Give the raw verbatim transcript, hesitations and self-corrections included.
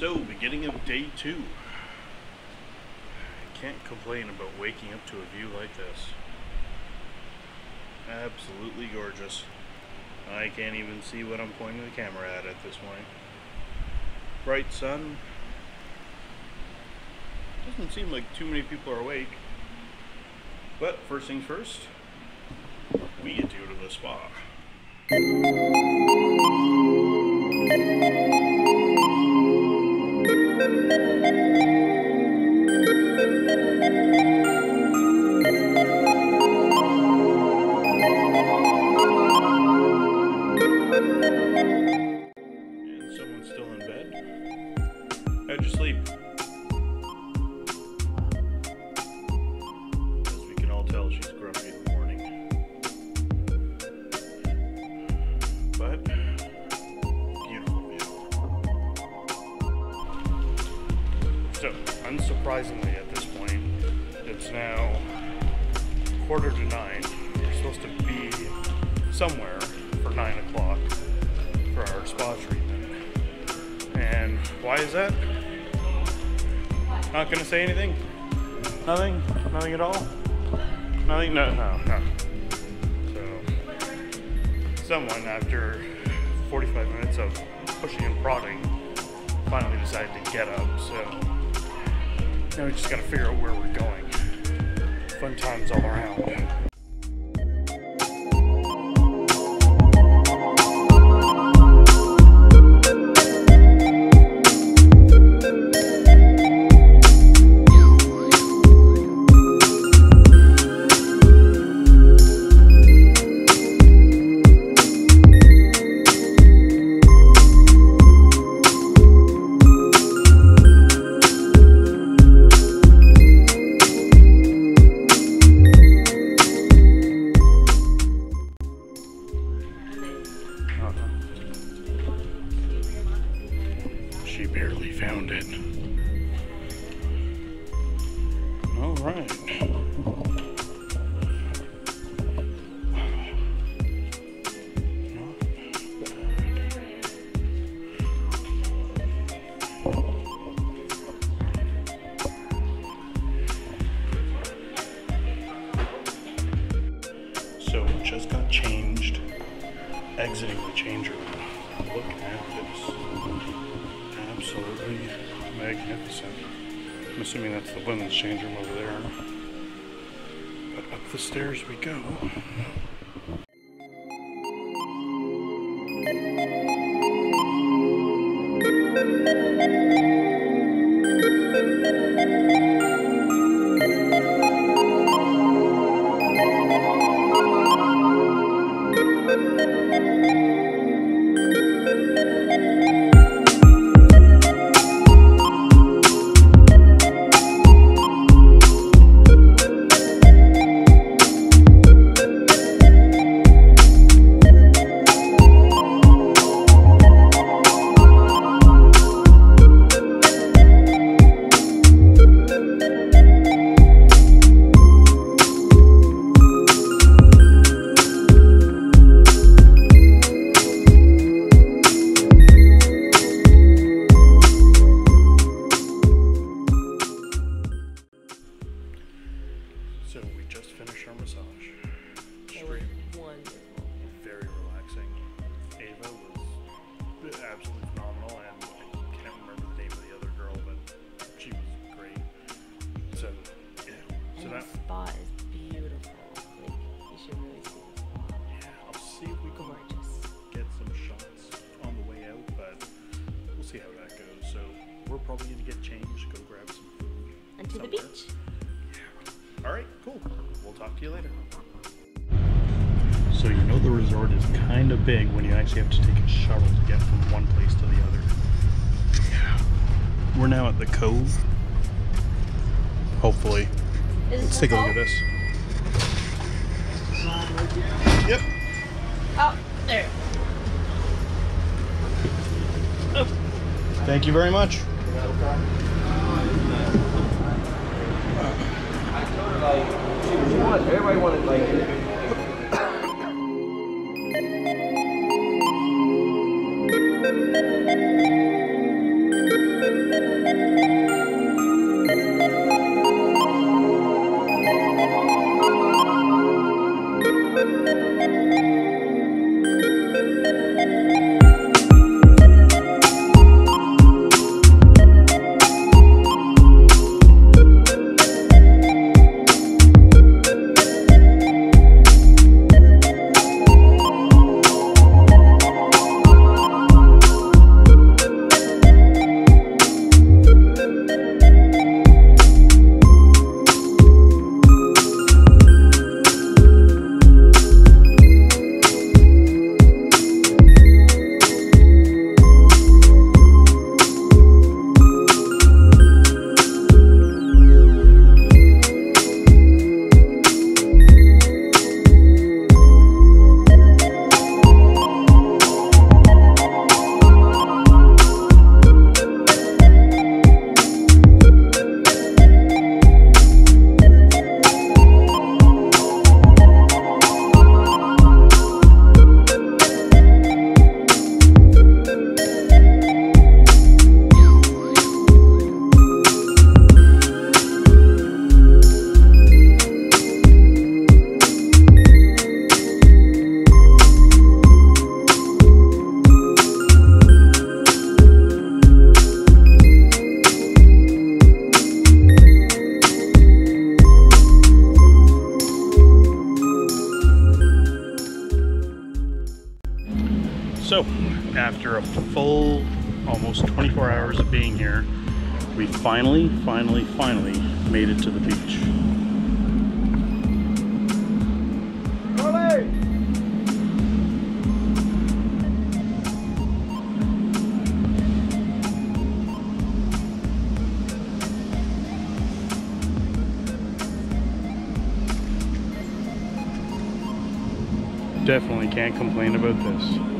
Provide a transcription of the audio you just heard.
So, beginning of day two. I can't complain about waking up to a view like this. Absolutely gorgeous. I can't even see what I'm pointing the camera at at this point. Bright sun. Doesn't seem like too many people are awake. But first things first, we get to go to the spa. And someone's still in bed. How'd you sleep? As we can all tell, she's grumpy in the morning. But beautiful view. So, unsurprisingly at this point, it's now quarter to nine. We're supposed to be somewhere for nine o'clock for our spa treatment. And why is that? Not gonna say anything? Nothing? Nothing at all? Nothing? No, no, no. So, someone after forty-five minutes of pushing and prodding finally decided to get up, so now we just gotta figure out where we're going. Fun times all around. She barely found it. All right. So we just got changed, exiting the change room. Look at this. Absolutely magnificent. I'm assuming that's the women's change room over there. But up the stairs we go. So we just finished our massage. It was wonderful. Very relaxing. Ava was absolutely phenomenal, and I can't remember the name of the other girl, but she was great. So yeah. So and that the spa is beautiful. Like, you should really see the spa. Yeah, I'll see if we can Gorgeous. get some shots on the way out, but we'll see how that goes. So we're probably gonna get changed, go grab some food. And to somewhere. the beach. All right, cool. We'll talk to you later. So you know the resort is kind of big when you actually have to take a shuttle to get from one place to the other. Yeah. We're now at the Cove. Hopefully. Is Let's take a look at this. Yep. Oh, there. Oh. Thank you very much. Like, see what you want. Everybody wanted, like, individual. almost twenty-four hours of being here, we finally, finally, finally made it to the beach. Definitely can't complain about this.